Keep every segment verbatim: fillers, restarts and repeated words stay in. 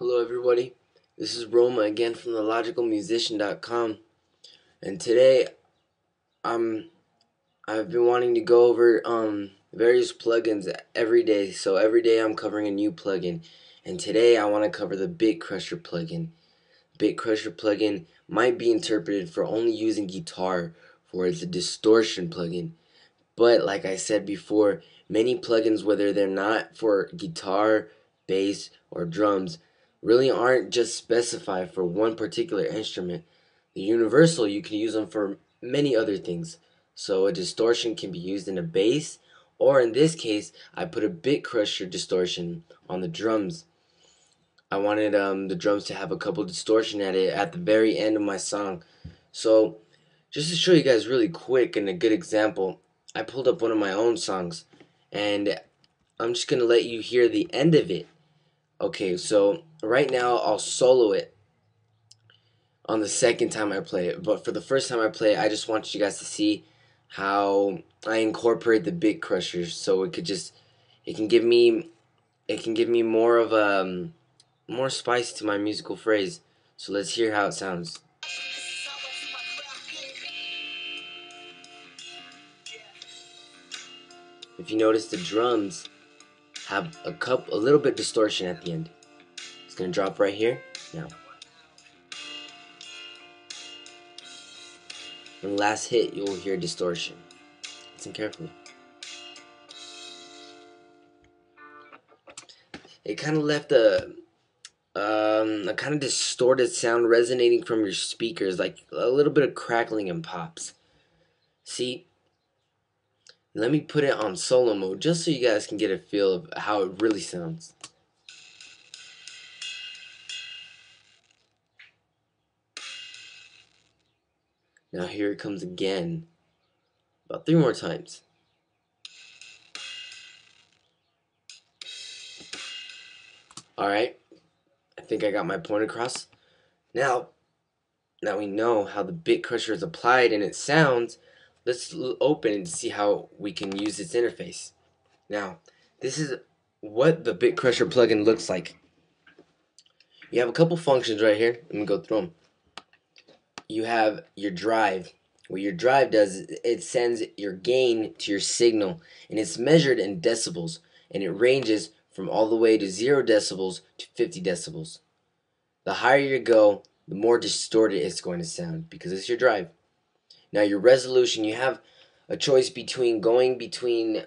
Hello everybody, this is Roma again from the logical musician dot com, and today I'm I've been wanting to go over um various plugins every day. So every day I'm covering a new plugin, and today I want to cover the Bitcrusher plugin. Bitcrusher plugin might be interpreted for only using guitar, for it's a distortion plugin. But like I said before, many plugins, whether they're not for guitar, bass, or drums, really aren't just specified for one particular instrument. The universal, you can use them for many other things. So a distortion can be used in a bass, or in this case, I put a Bitcrusher distortion on the drums. I wanted um, the drums to have a couple distortion at it at the very end of my song. So just to show you guys really quick and a good example, I pulled up one of my own songs, and I'm just gonna let you hear the end of it. Okay, so right now I'll solo it on the second time I play it, but for the first time I play it, I just want you guys to see how I incorporate the Bitcrusher, so it could just it can give me it can give me more of a um, more spice to my musical phrase. So let's hear how it sounds. If you notice, the drums have a cup a little bit distortion at the end. It's gonna drop right here now. And last hit, you'll hear distortion. Listen carefully. It kind of left a um, a kind of distorted sound resonating from your speakers, like a little bit of crackling and pops. See. Let me put it on solo mode just so you guys can get a feel of how it really sounds. Now here it comes again, about three more times. Alright, I think I got my point across. Now that we know how the Bitcrusher is applied and it sounds, let's open and see how we can use its interface. Now, this is what the Bitcrusher plugin looks like. You have a couple functions right here. Let me go through them. You have your drive. What your drive does is it sends your gain to your signal, and it's measured in decibels, and it ranges from all the way to zero decibels to fifty decibels. The higher you go, the more distorted it's going to sound because it's your drive. Now your resolution, you have a choice between going between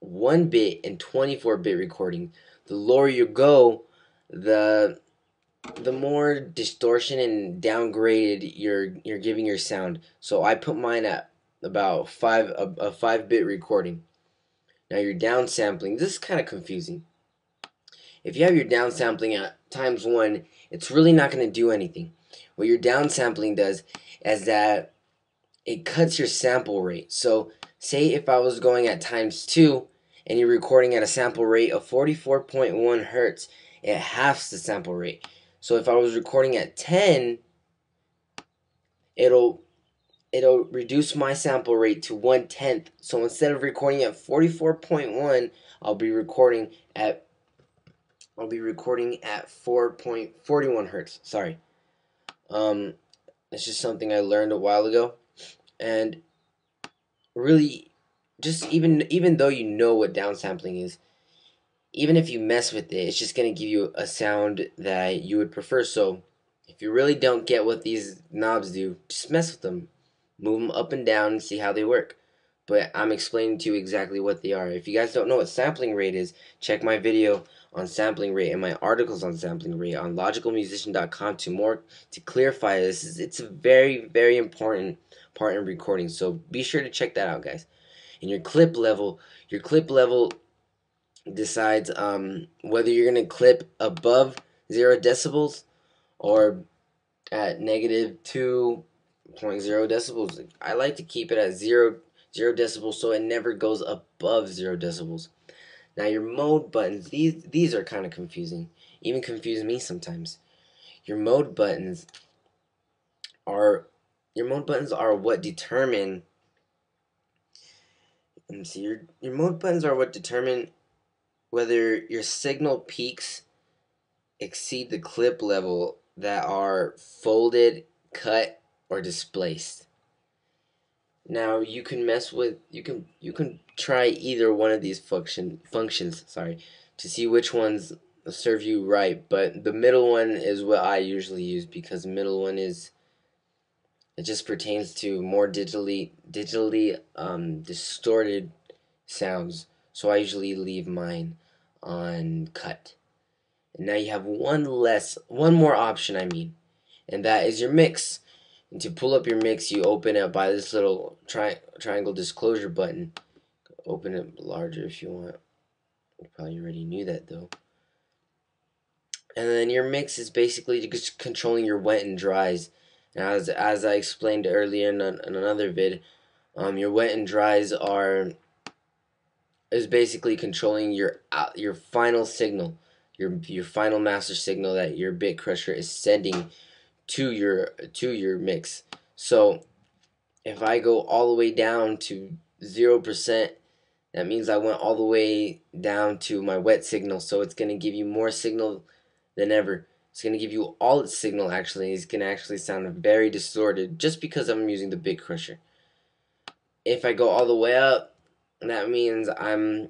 one bit and twenty-four bit recording. The lower you go, the the more distortion and downgraded you're you're giving your sound. So I put mine at about five a, a five bit recording. Now your downsampling, this is kind of confusing. If you have your downsampling at times one, it's really not going to do anything. What your downsampling does is that it cuts your sample rate. So say if I was going at times two and you're recording at a sample rate of forty-four point one hertz, it halves the sample rate. So if I was recording at ten, it'll it'll reduce my sample rate to one tenth. So instead of recording at forty-four point one, I'll be recording at I'll be recording at four point four one hertz. Sorry, um, it's just something I learned a while ago. And really, just even even though you know what downsampling is, even if you mess with it, it's just going to give you a sound that you would prefer. So if you really don't get what these knobs do, just mess with them. Move them up and down and see how they work. But I'm explaining to you exactly what they are. If you guys don't know what sampling rate is, check my video on sampling rate and my articles on sampling rate on logical musician dot com to more to clarify this. Is it's a very, very important part in recording, so be sure to check that out, guys. And your clip level, your clip level decides um, whether you're gonna clip above zero decibels or at negative two point zero decibels. I like to keep it at zero zero decibels so it never goes above zero decibels. Now your mode buttons, these these are kind of confusing, even confuse me sometimes. Your mode buttons are your mode buttons are what determine. Let me see. Your your mode buttons are what determine whether your signal peaks exceed the clip level that are folded, cut, or displaced. Now you can mess with you can you can try either one of these function functions, sorry, to see which ones serve you right, but the middle one is what I usually use because the middle one is it just pertains to more digitally digitally um, distorted sounds, so I usually leave mine on cut. And now you have one less one more option, I mean, and that is your mix. And to pull up your mix, you open it by this little tri triangle disclosure button. Open it larger if you want. You probably already knew that though. And then your mix is basically just controlling your wet and dries. Now, as as I explained earlier in, an, in another vid, um, your wet and dries are is basically controlling your out, your final signal, your your final master signal that your Bitcrusher is sending to your to your mix. So if I go all the way down to zero percent, that means I went all the way down to my wet signal, so it's gonna give you more signal than ever. It's gonna give you all its signal actually. It's gonna actually sound very distorted just because I'm using the Bitcrusher. If I go all the way up, that means I'm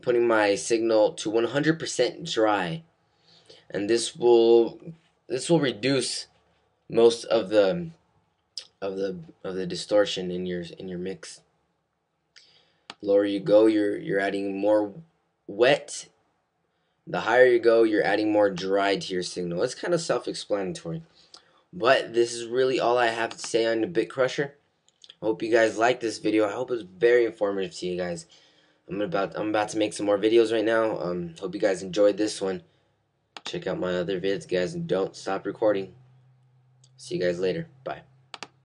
putting my signal to one hundred percent dry, and this will This will reduce most of the of the of the distortion in your in your mix. The lower you go, you're you're adding more wet. The higher you go, you're adding more dry to your signal. It's kind of self-explanatory. But this is really all I have to say on the Bitcrusher. I hope you guys like this video. I hope it's very informative to you guys. I'm about I'm about to make some more videos right now. Um hope you guys enjoyed this one. Check out my other vids, guys, and don't stop recording. See you guys later. Bye.